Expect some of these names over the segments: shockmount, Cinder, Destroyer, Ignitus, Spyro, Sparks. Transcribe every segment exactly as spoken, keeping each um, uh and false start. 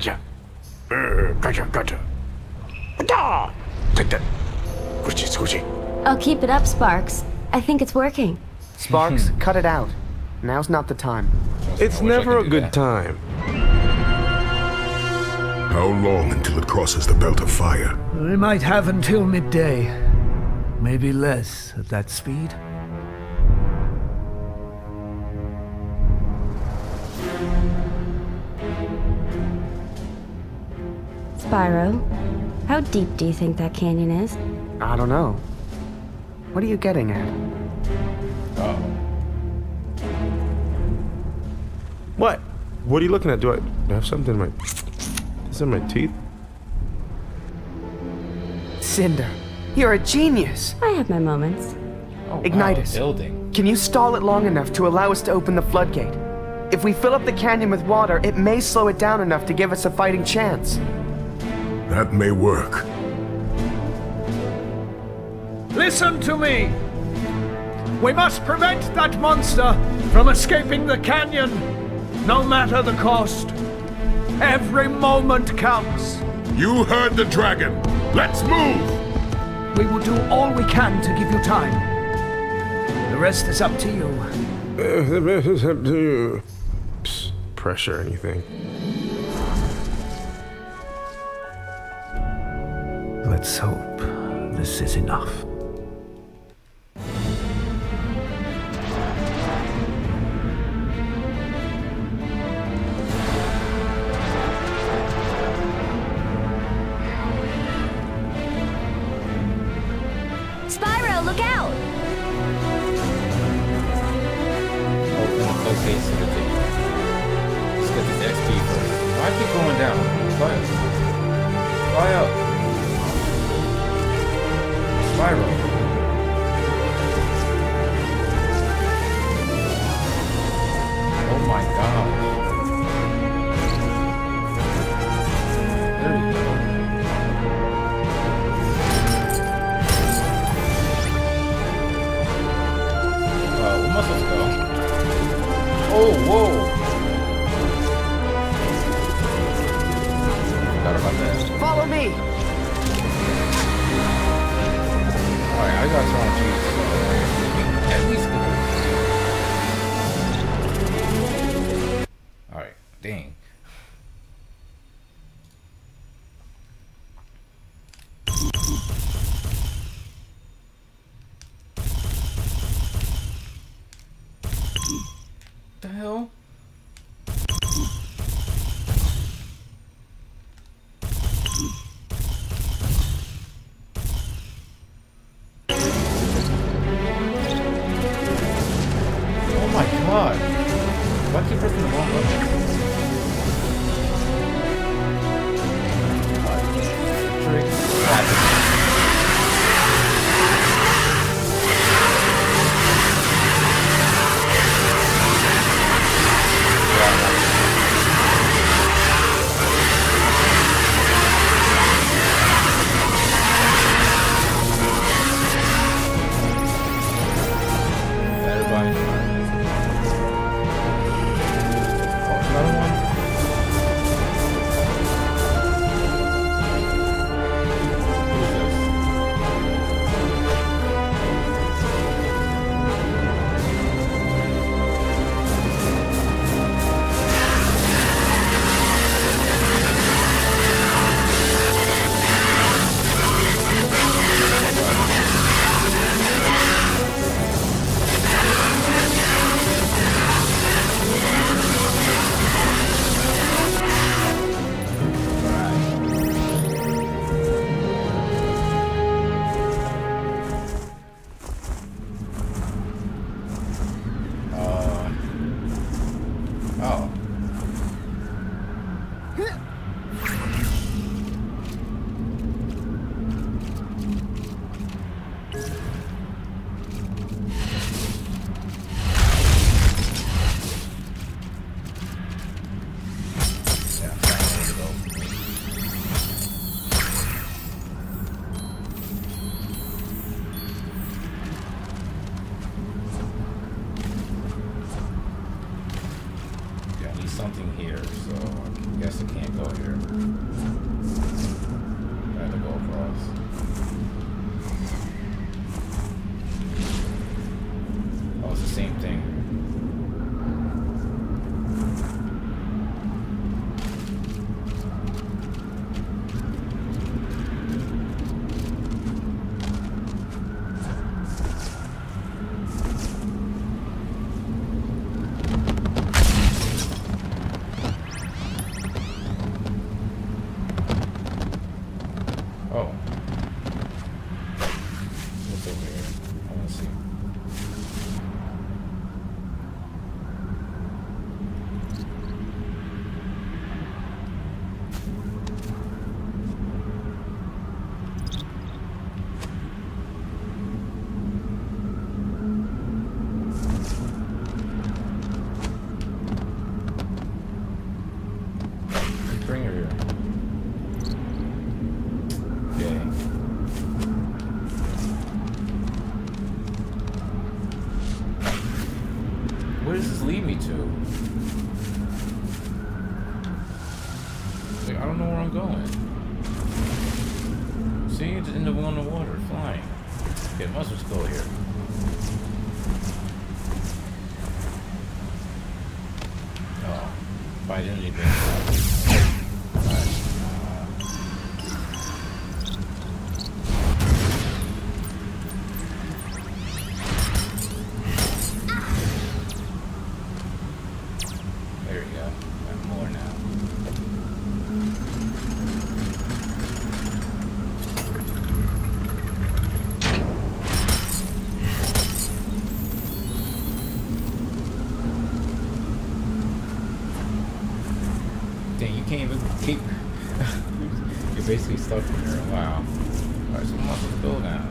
gotcha. Uh, gotcha, gotcha. Gotcha. Take that. Squishy, squishy. Oh, keep it up, Sparks. I think it's working. Sparks, cut it out. Now's not the time. It's never a good time. How long until it crosses the belt of fire? We might have until midday. Maybe less at that speed. Spyro, how deep do you think that canyon is? I don't know. What are you getting at? Uh oh. What? What are you looking at? Do I, do I have something in my... Is it in my teeth? Cinder, you're a genius. I have my moments. Oh, Ignitus, wow, building. Can you stall it long enough to allow us to open the floodgate? If we fill up the canyon with water, it may slow it down enough to give us a fighting chance. That may work. Listen to me. We must prevent that monster from escaping the canyon, no matter the cost. Every moment counts. You heard the dragon. Let's move. We will do all we can to give you time. The rest is up to you. Uh, the rest is up to you. Psst, pressure anything. Let's hope this is enough. Spyro, look out! Oh, okay, so good thing. Let's get this X P first. Why keep going down? Fly up. Fly up. Spyro. Oh my god. There you go. Let's go. Oh, whoa! Forgot about that. Follow me! Alright, I got some cheese. At least good. Alright, dang. guess I can't go here. I have to go across. Oh, it's the same thing. Basically stuck in here. Wow. Alright, so I'm supposed to go now.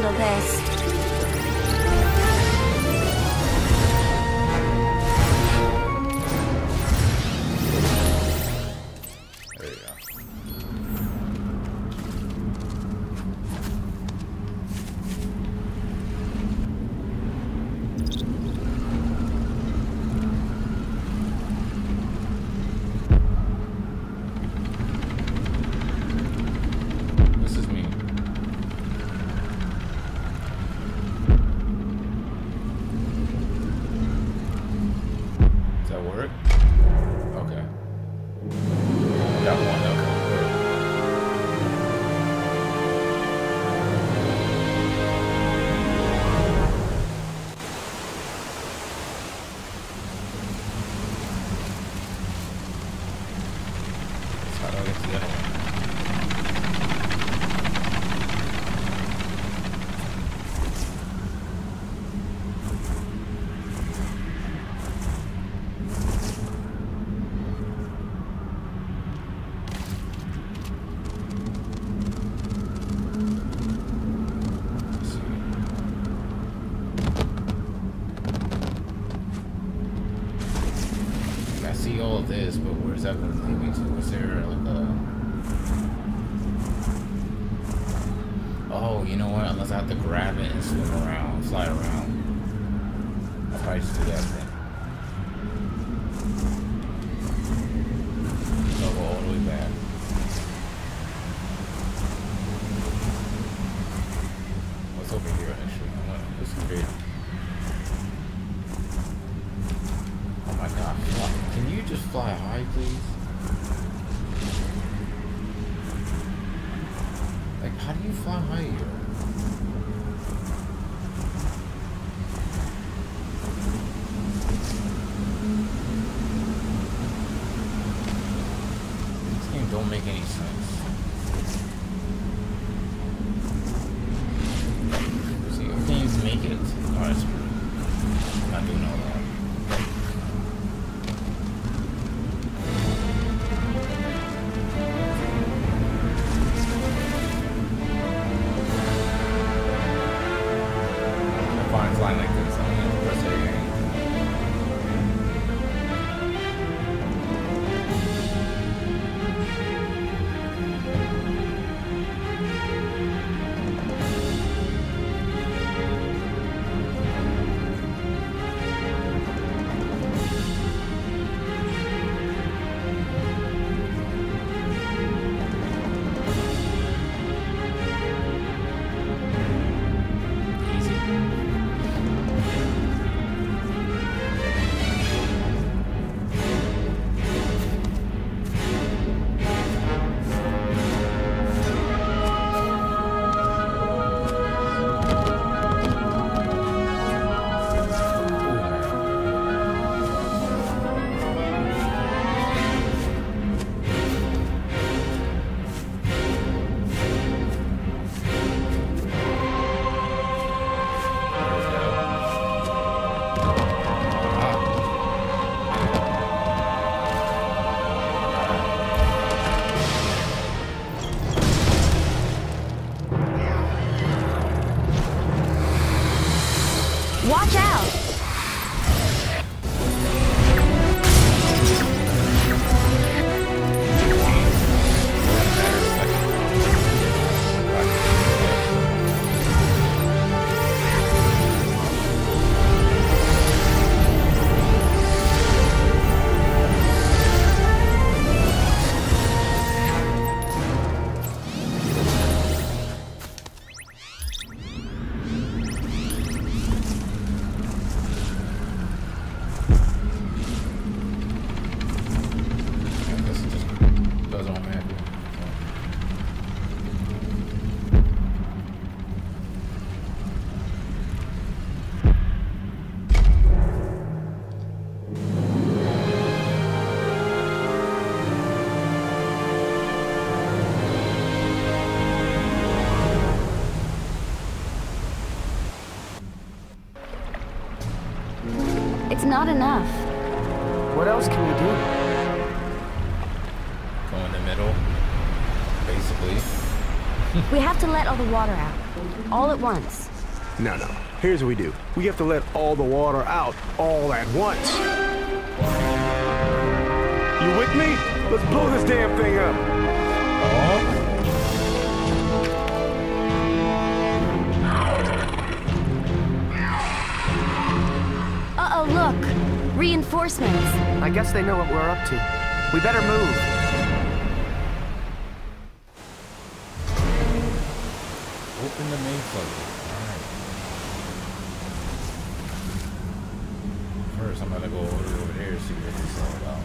handle this. Not enough. What else can we do? Go in the middle, basically. We have to let all the water out. all at once. No, no. Here's what we do. We have to let all the water out all at once. You with me? Let's blow this damn thing up. Oh. Uh-oh, look. Reinforcements. I guess they know what we're up to. We better move. Open the main floodgate. Alright. First, I'm gonna go over here to see what this is all about.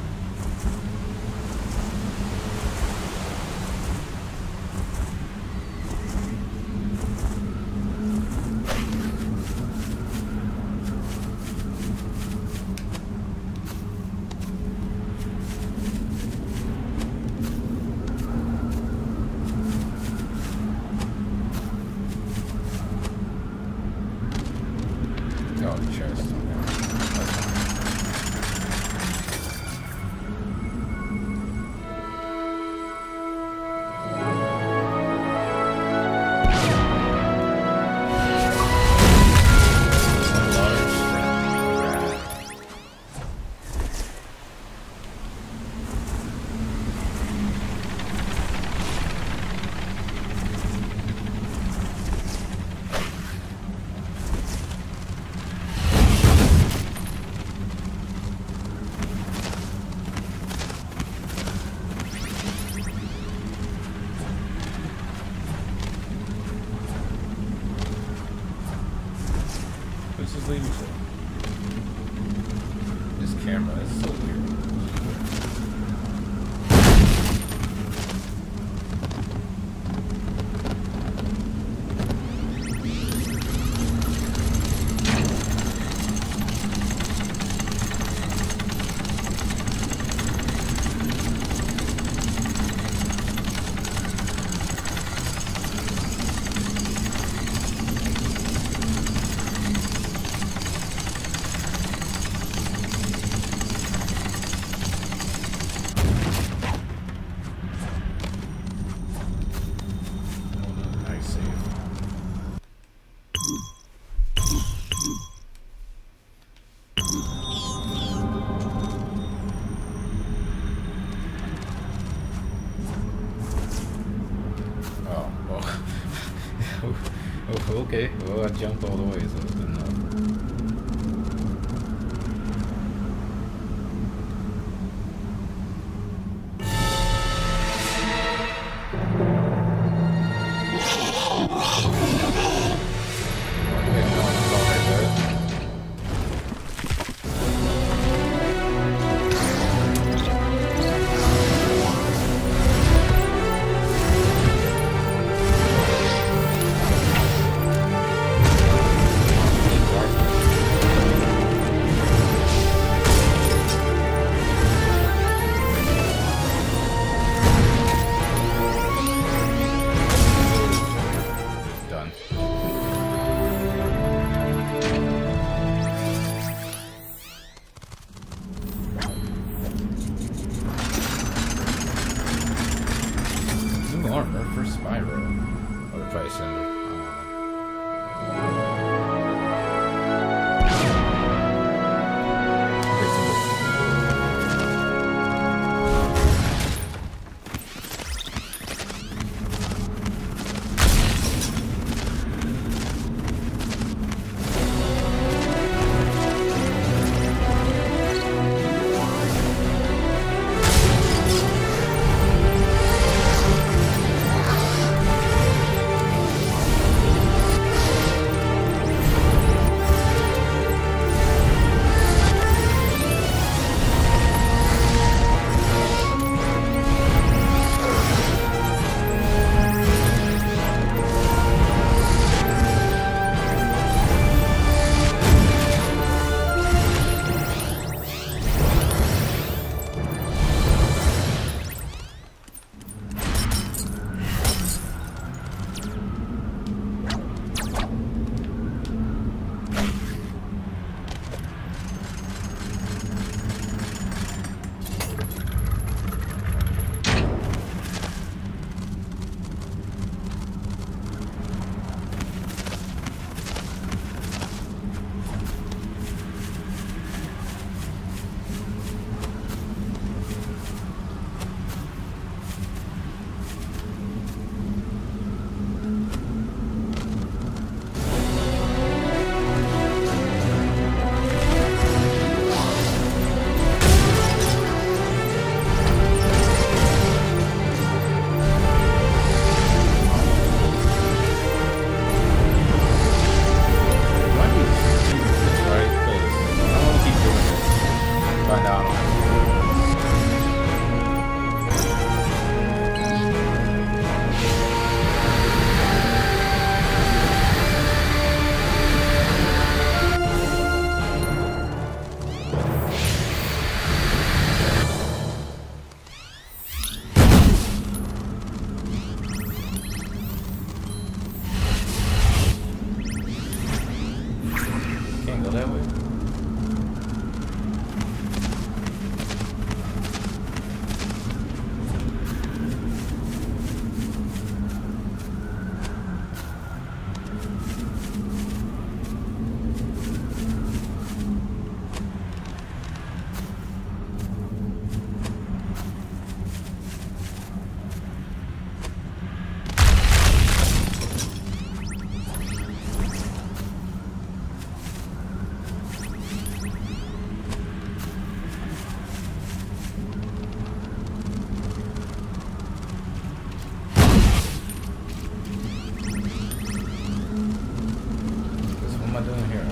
Okay, well I jumped all the way, so it's good enough.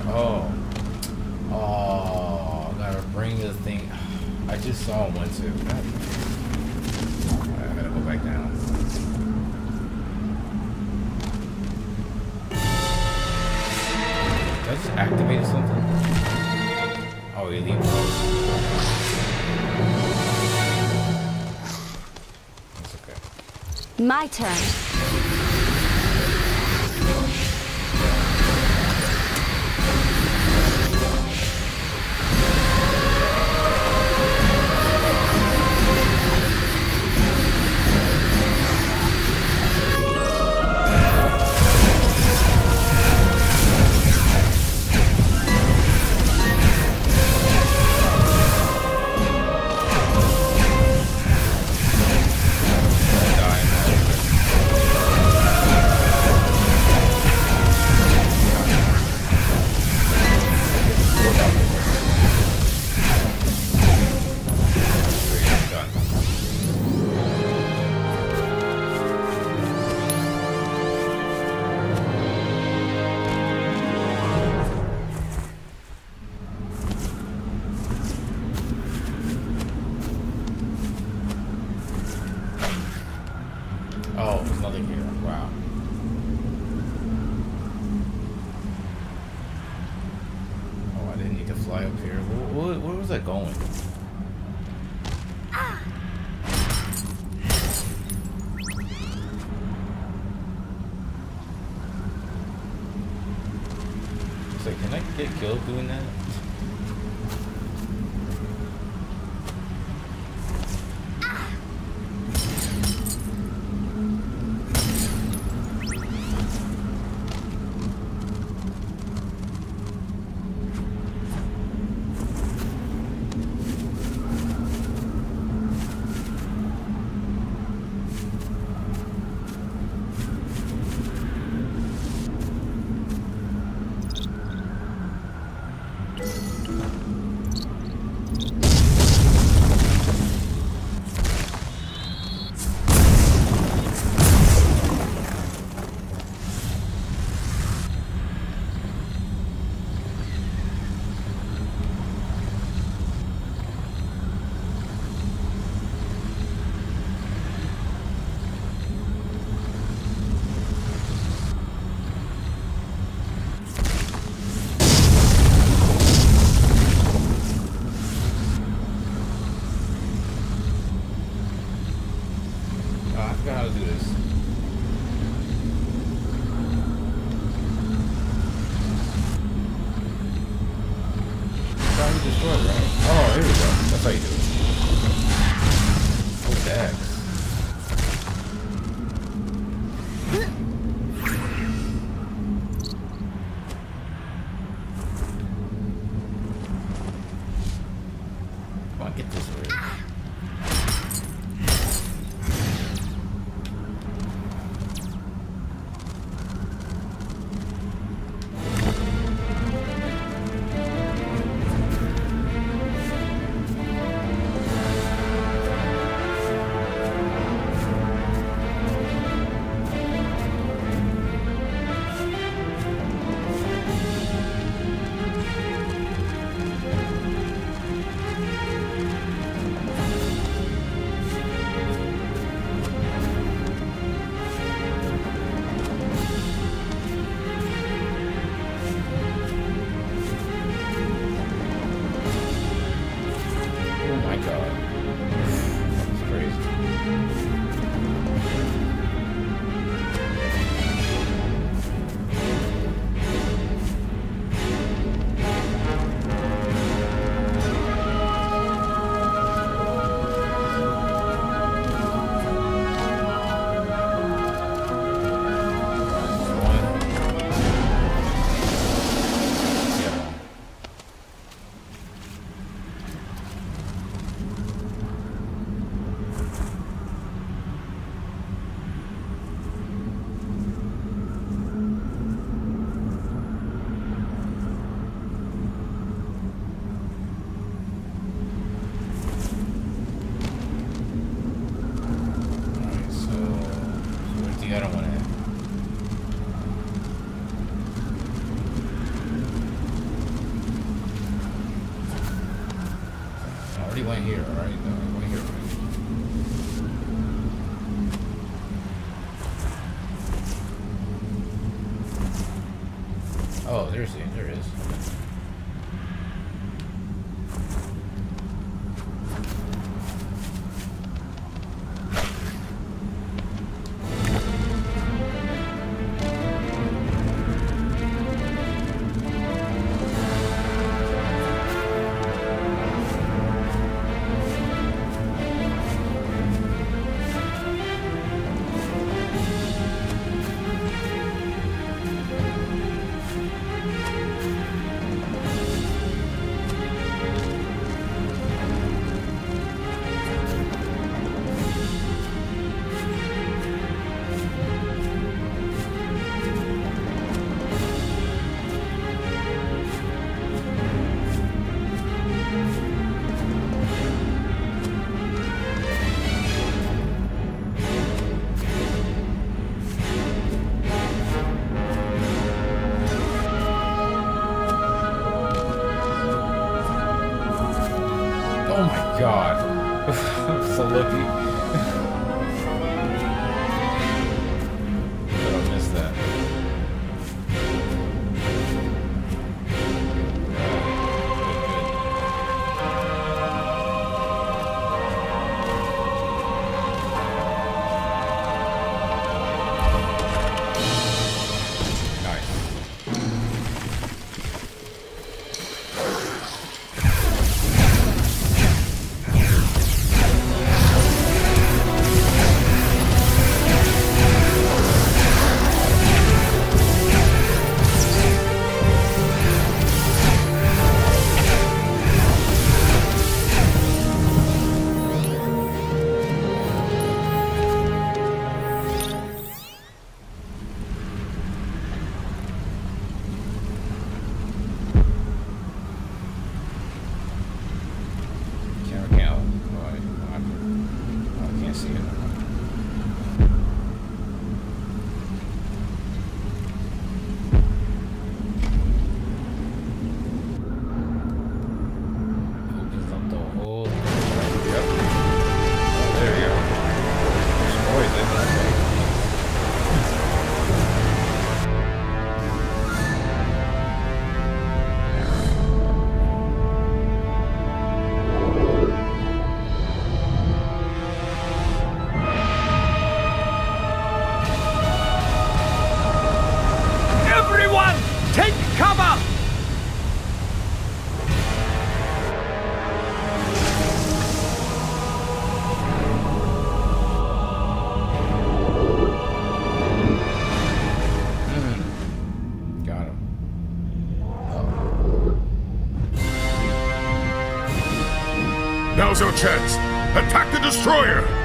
Oh. Oh, gotta bring the thing. I just saw one too. Alright, I gotta go back down. Did I just activate something? Oh, it leaves. That's okay. My turn. Doing that? want to hear, right? No, I want to hear right. Oh, there's the, there is. Now's our chance. Attack the Destroyer!